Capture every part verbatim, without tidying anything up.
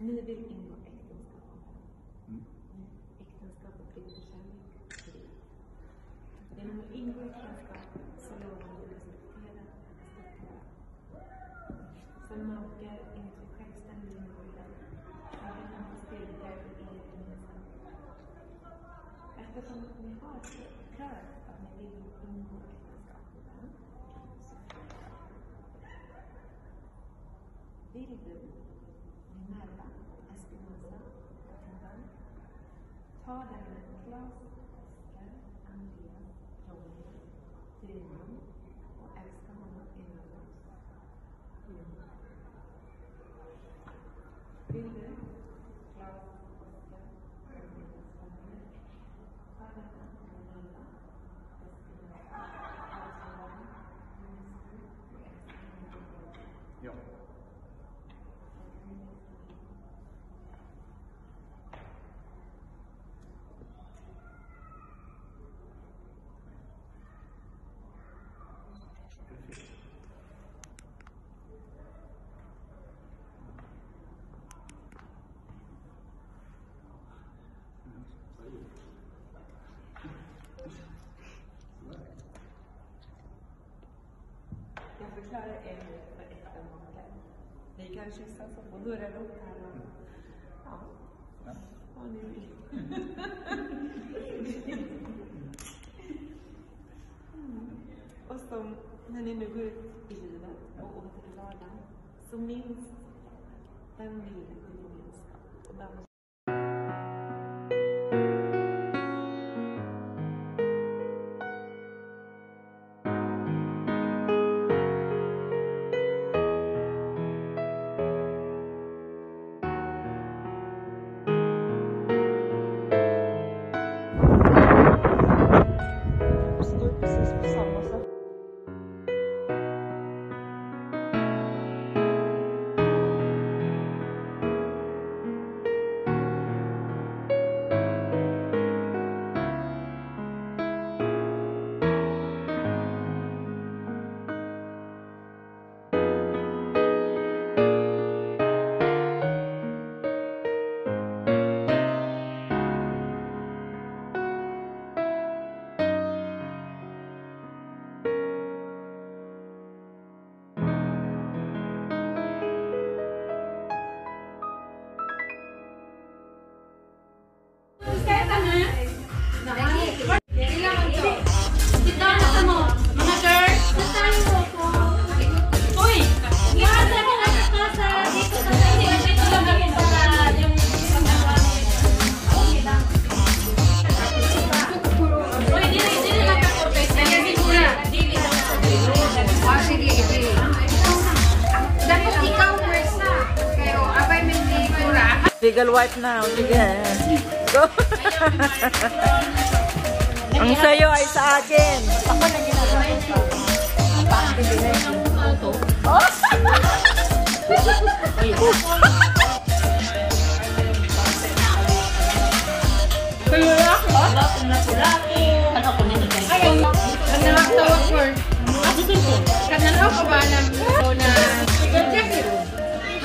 Bunu bir imba ektoskop olarak. Ektoskop utilizarını görüyor. Benim imba ektoskop salonunda gözüküyor. Sonra gel intikastan dinliyorlar. Sonra hastalıklar iletişimler. Efendim ne var? Klar, ben de imba ektoskop olarak. Veriyorum. Ta denna klassiska andliga rollen, drivman och älska honom inom oss. Bilder, klassiska andliga rollen, ta denna andliga klassiska andliga rollen, minister och älska honom inom oss. Ja. Jag förklarar en för ett av maken. Ni kan kyssas och dörren upp här. Ja. Ja. Ja, ni vill. Mm. Och som när ni nu går ut i livet och åter till vardagen, så minst den bilden och gemenskap och den legal wipe now. Sige. Go. Ang sayo ay sa akin. Ako na ginagawa ito. Ano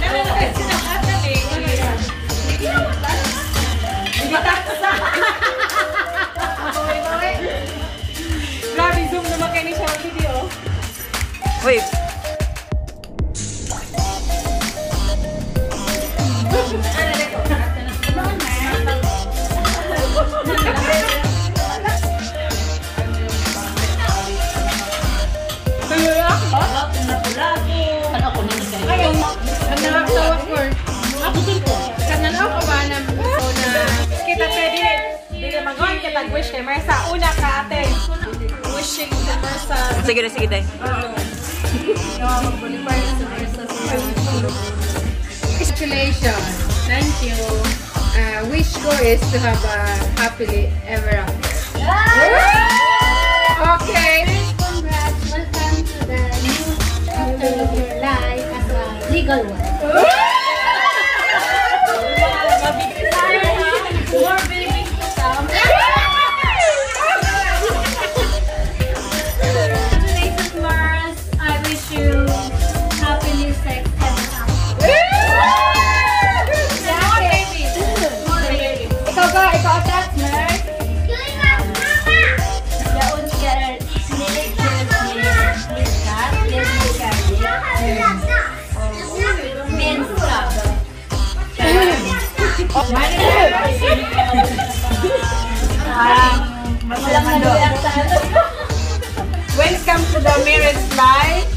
Naman sinakas na din. Hindi na matas. Hindi matas. Bawi-bawi. Grabe, zoom naman kayo ni siya ang video. Wait. Mag-wish kay Marsa. Una ka, ate. Wishing sa Marsa. Sige na, sige tayo. Mag-bonify na sa Marsa. Congratulations. Thank you. Uh, wish ko is to have a happily ever after. Okay. Congrats. Welcome to the new chapter of your life as well. Welcome to the marriage life.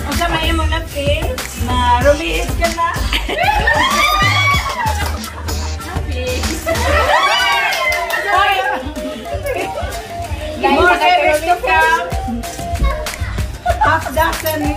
Unsa may imong napil? Na rumiis ka na. More errors to come. Half dozen.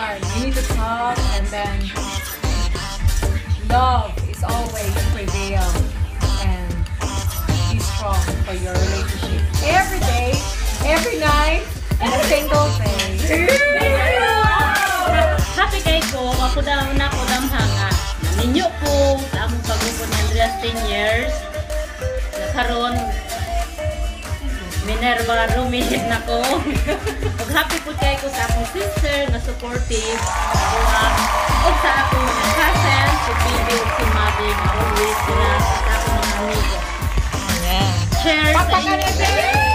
You need to talk, and then love is always prevail and be strong for your relationship. Every day, every night, and a single day. Happy day ko, ako daw na ko damhanga. Ninyo ko, ang pagubod ng ten years. Nakaroon, Minerva Rumihit na ko. Happy po kayo sa akong sister na supportive o sa akong cousin to be with si mother na always sila at akong mga amigo. Cheers! Cheers! Happy.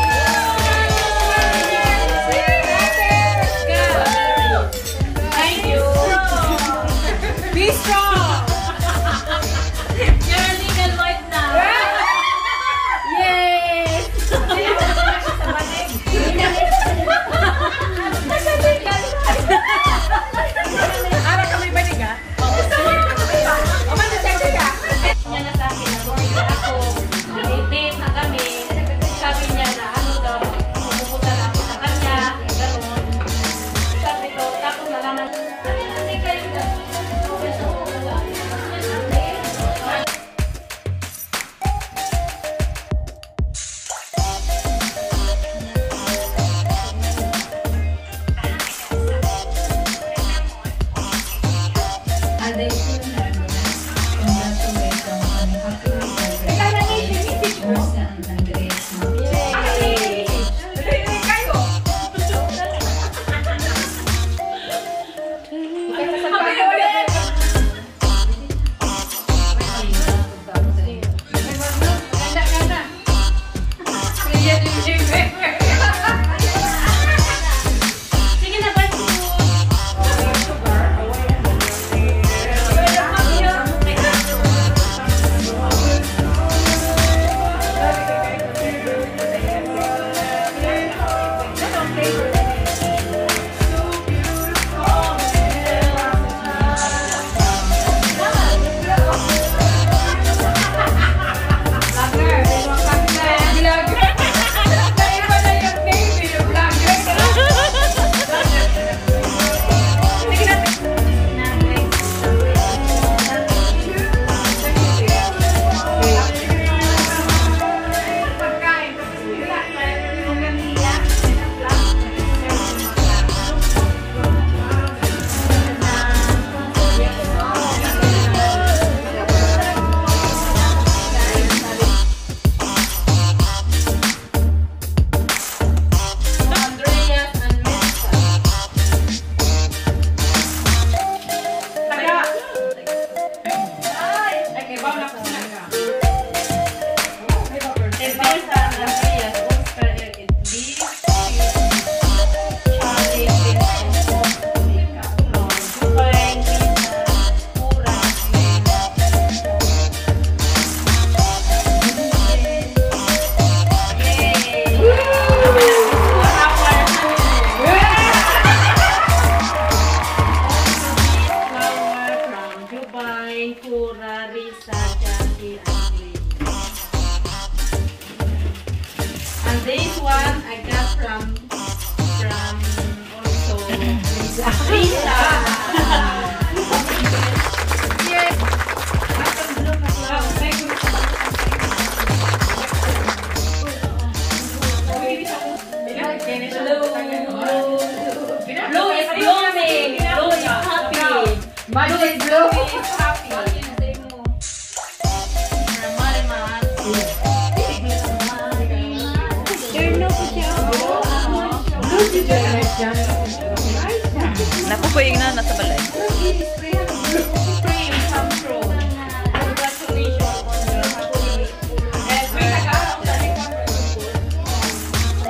Napupuyog na, nasa balay.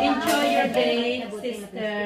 Enjoy your day, sister.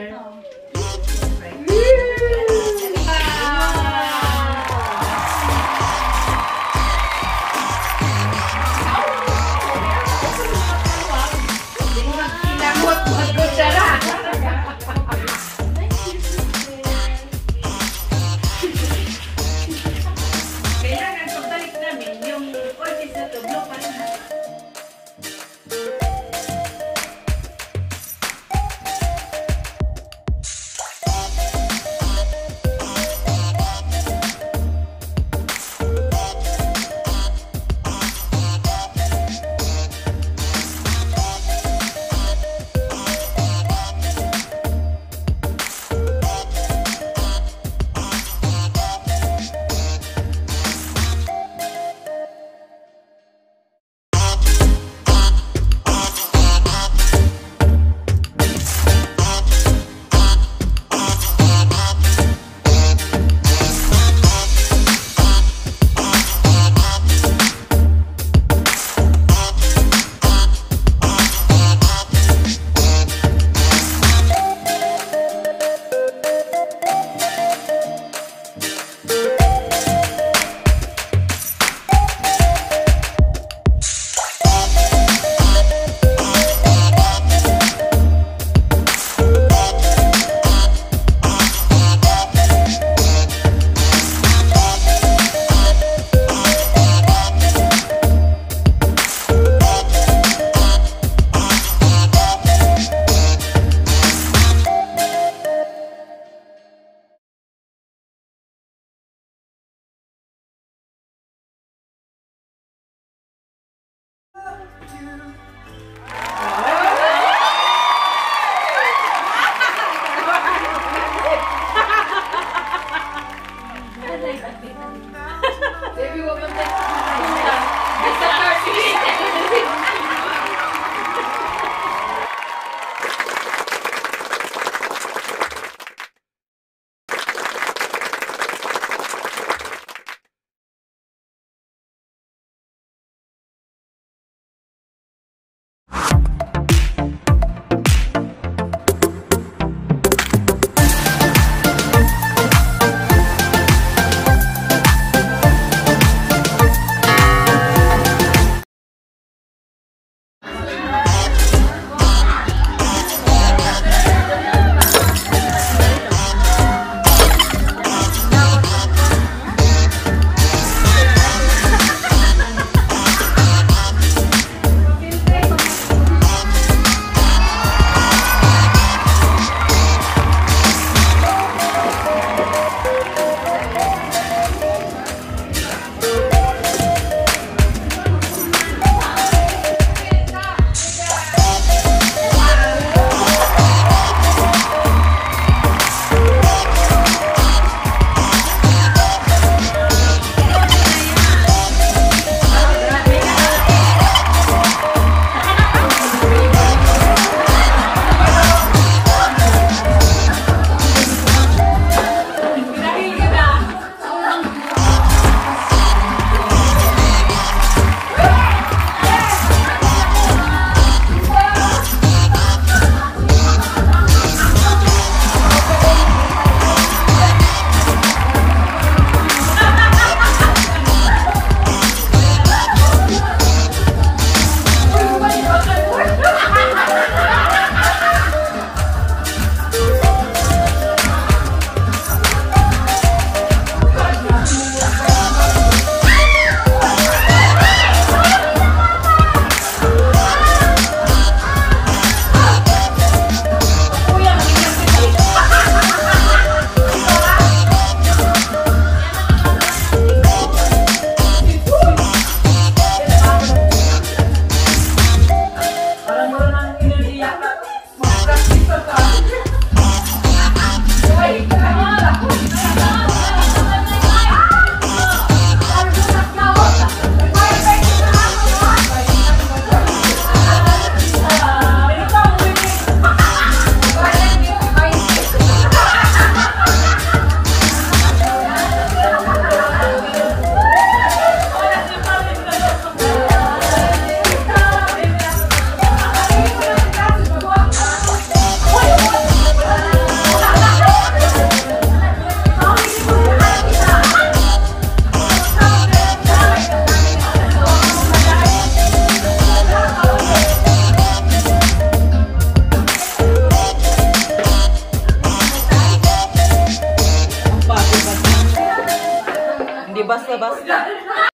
basta, basta.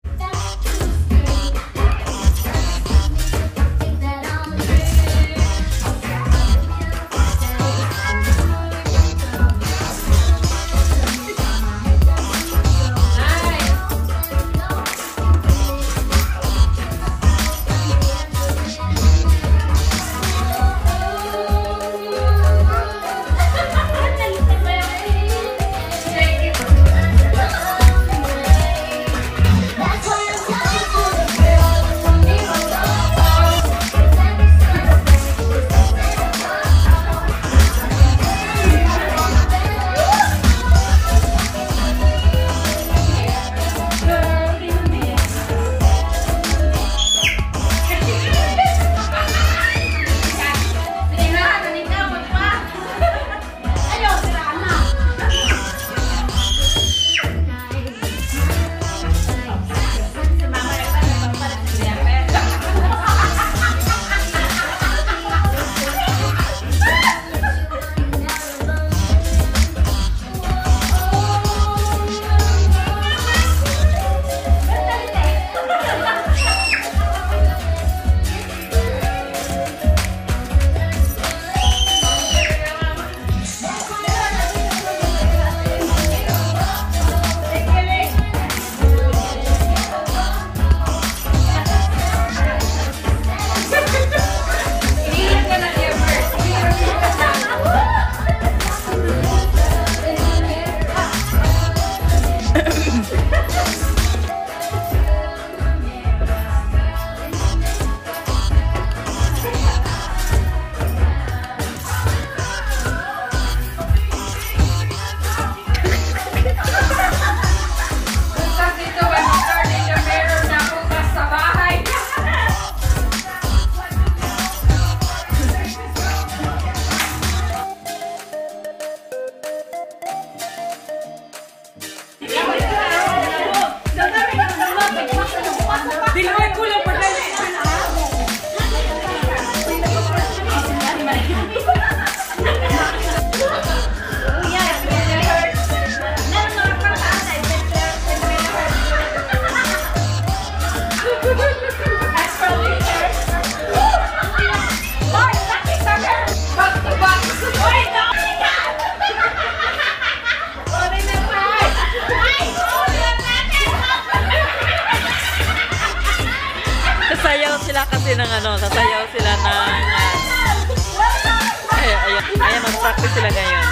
Sasayaw sila kasi ng ano, sasayaw sila ng... Ayan, ayan, ayan, mag-practice sila ngayon.